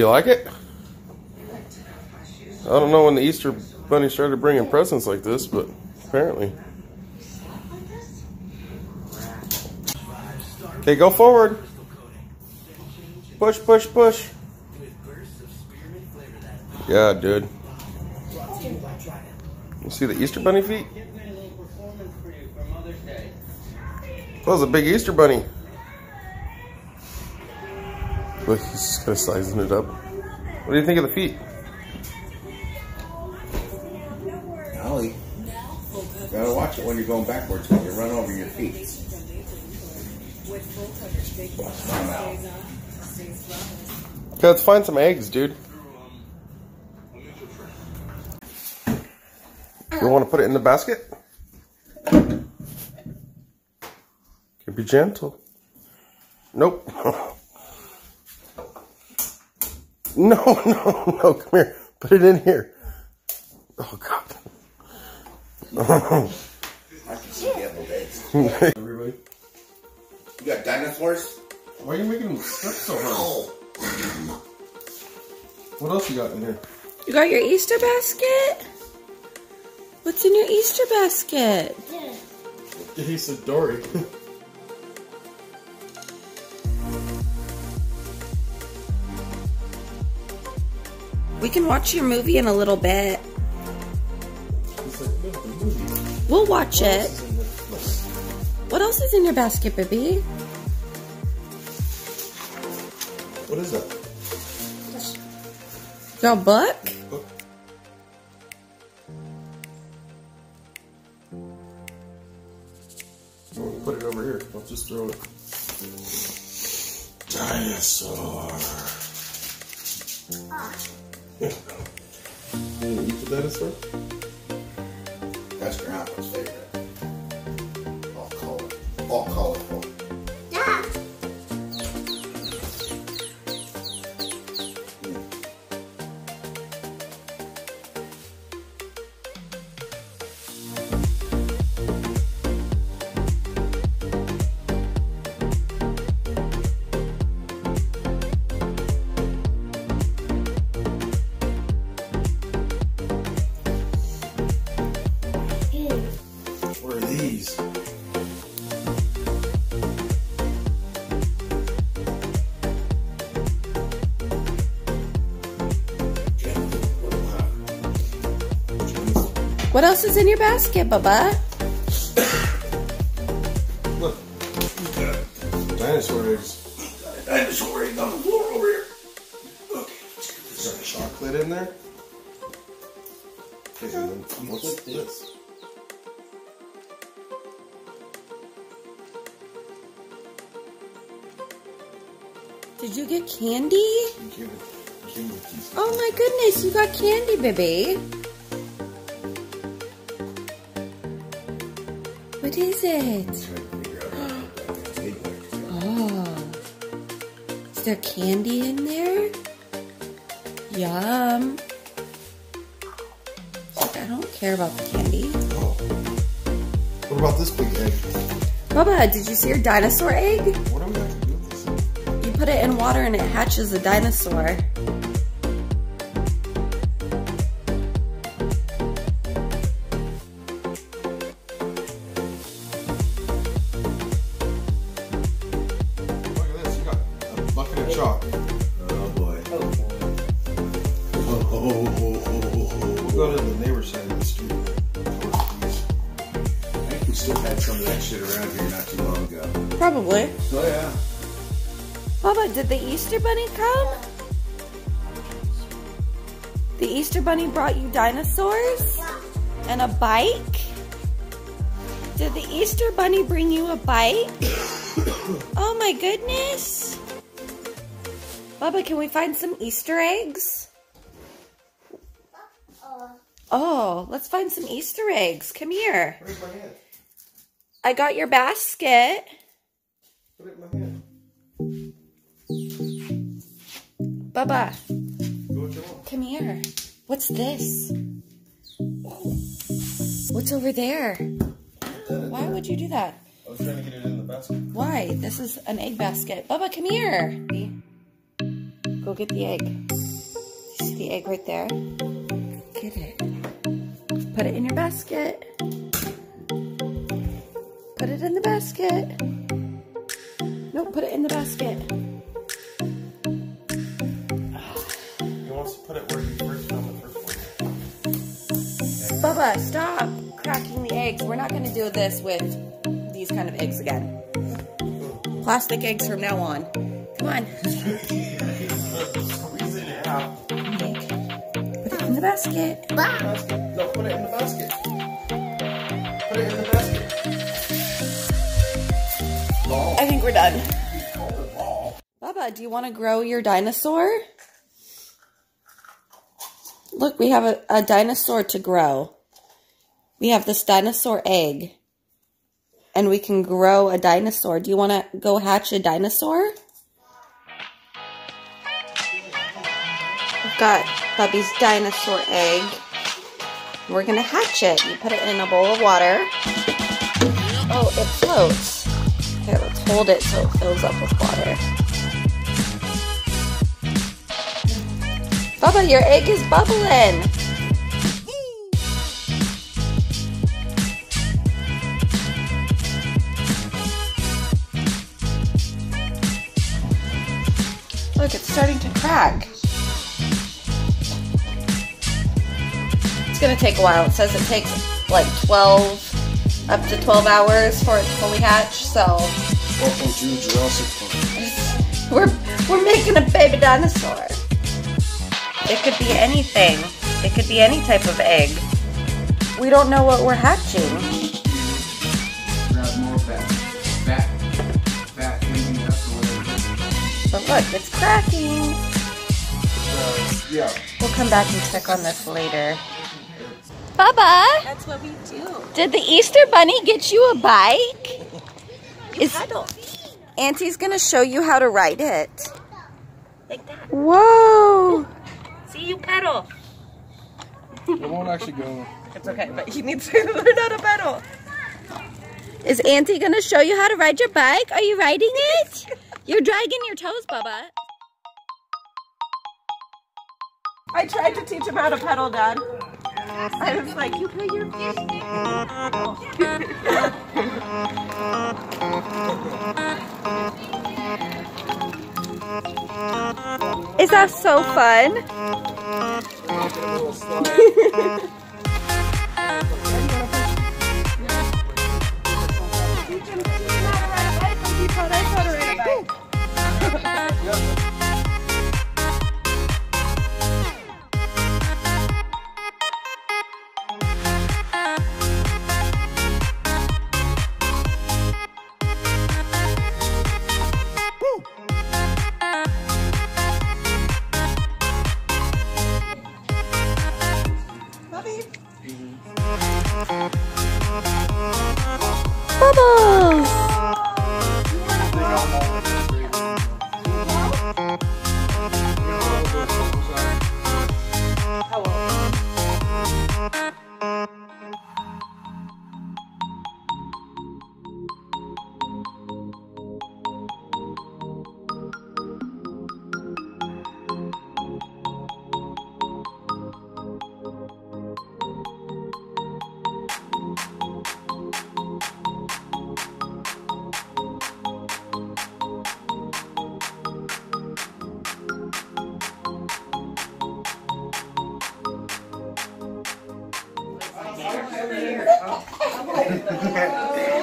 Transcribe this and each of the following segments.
Do you like it? I don't know when the Easter Bunny started bringing presents like this, but apparently. Okay, go forward. Push, push, push. Yeah, dude. You see the Easter Bunny feet? That was a big Easter Bunny. Look, he's just kind of sizing it up. What do you think of the feet? Golly. You gotta watch it when you're going backwards, when you run over your feet. Watch them out. Okay, let's find some eggs, dude. You want to put it in the basket? Okay, be gentle. Nope. No, come here. Put it in here. Oh, God. I can see deviled eggs. Everybody. You got dinosaurs? Why are you making them strip so hard? What else you got in here? You got your Easter basket? What's in your Easter basket? Yeah. He said Dory. We can watch your movie in a little bit. We'll watch it. What else is in your basket, baby? What is that? Your book? Book. I'm gonna put it over here. I'll just throw it. Dinosaur. Yeah. You gonna eat the dinosaur? That's your outfit's favorite. All color. All colorful. Yeah. What else is in your basket, Bubba? Look, dinosaur eggs. Got a dinosaur egg on the floor over here. Okay, let's get this. Is there chocolate in there? Okay, what's this? Did you get candy? I came with these. Oh my goodness, you got candy, baby. What is it? Oh. Is there candy in there? Yum. Like, I don't care about the candy. Oh. What about this big egg? Bubba, did you see your dinosaur egg? What am I going to do with this? You put it in water and it hatches a dinosaur. Chalk. Oh boy. Oh boy. Oh, oh, oh, oh, oh, oh. We'll go to the neighbor side of the street. I think we still had some of that shit around here not too long ago. Probably. Oh yeah. Bubba, did the Easter Bunny come? The Easter Bunny brought you dinosaurs? And a bike? Did the Easter Bunny bring you a bike? Oh my goodness. Bubba, can we find some Easter eggs? Oh, let's find some Easter eggs. Come here. Where's my hand? I got your basket. Put it in my hand. Bubba, come here. What's this? What's over there? Why would you do that? I was trying to get it in the basket. Why? This is an egg basket. Bubba, come here. Go get the egg. See the egg right there? Get it. Put it in your basket. Put it in the basket. No, put it in the basket. He wants to put it where he first found the first one. Okay. Bubba, stop cracking the eggs. We're not going to do this with these kind of eggs again. Plastic eggs from now on. Come on. Squeeze it out. Put it in the basket. Bye. No, put it in the basket. Put it in the basket. I think we're done. Bubba, do you want to grow your dinosaur? Look, we have a dinosaur to grow. We have this dinosaur egg. And we can grow a dinosaur. Do you want to go hatch a dinosaur? We've got Bubby's dinosaur egg. We're going to hatch it. You put it in a bowl of water. Oh, it floats. Okay, let's hold it so it fills up with water. Bubba, your egg is bubbling! Look, it's starting to crack. It's gonna take a while. It says it takes like 12 hours for it to fully hatch, so... Welcome to Jurassic Park. We're making a baby dinosaur. It could be anything. It could be any type of egg. We don't know what we're hatching. Grab more back. But look, it's cracking. Yeah. We'll come back and check on this later. Bubba! That's what we do. Did the Easter Bunny get you a bike? Auntie's gonna show you how to ride it. Like that. Whoa! See, you pedal. It won't actually go. It's okay, but he needs to learn how to pedal. Is Auntie gonna show you how to ride your bike? Are you riding it? You're dragging your toes, Bubba. I tried to teach him how to pedal, Dad. I was like, you put your feet in there. Is that so fun? You can teach him how to ride a bike and teach how I taught her to ride a bike.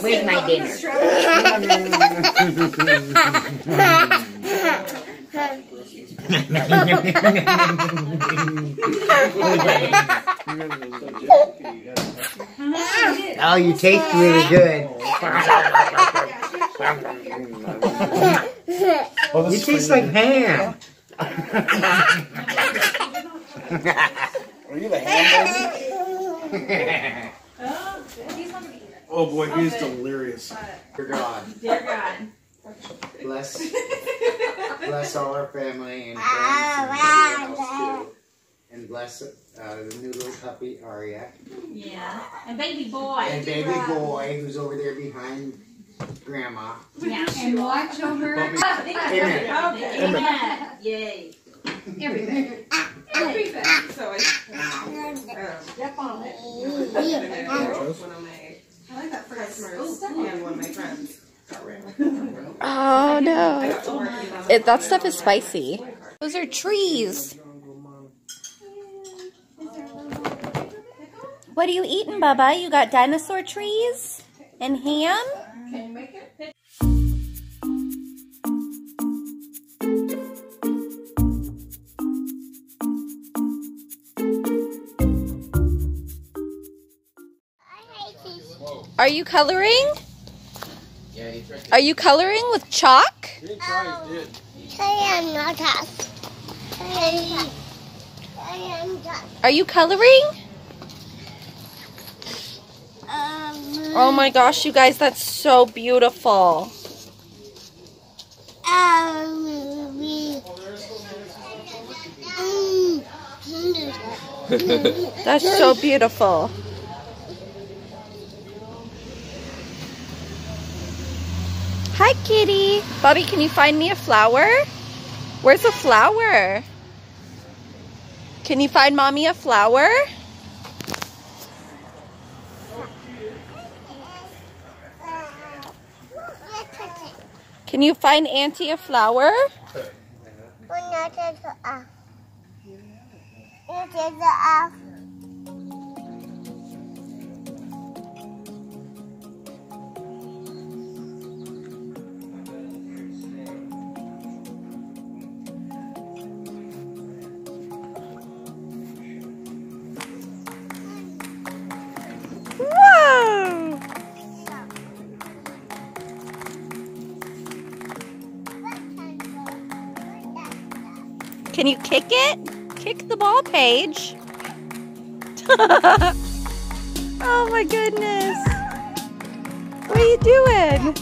Where's my dinner? Oh, you taste really good. You taste like ham. Are you the ham? Oh boy, he is delirious. Dear God. Dear God. Bless all our family and friends and else too. And bless the new little puppy, Aria. Yeah. And baby boy. And baby boy, who's over there behind Grandma. Yeah. And watch over. Amen. Amen. Yay. Everything. Everything. So I step on it. I like that for customers and one of my friends. Oh no. It, that stuff is spicy. Those are trees. What are you eating, Bubba? You got dinosaur trees and ham? Can you make it? Are you coloring? Yeah, he tried it. Are you coloring with chalk? He didn't try, he did. I am not chalk. I am chalk. Are you coloring? Oh my gosh, you guys, that's so beautiful. That's so beautiful. Hi, kitty. Bobby, can you find me a flower? Where's a flower? Can you find mommy a flower? Can you find auntie a flower? Can you kick it? Kick the ball, Paige. Oh my goodness. What are you doing?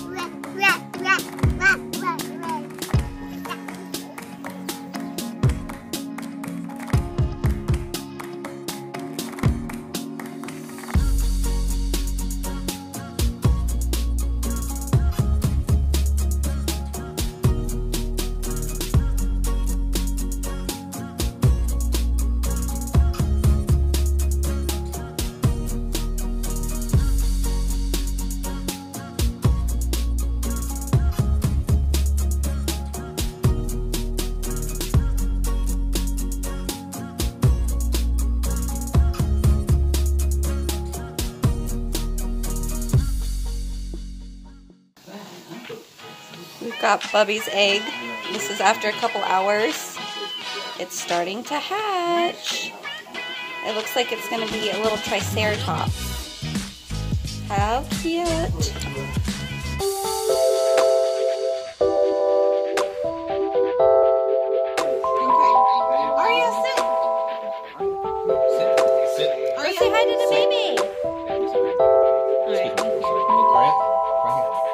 Got Bubby's egg. This is after a couple hours. It's starting to hatch. It looks like it's going to be a little triceratops. How cute.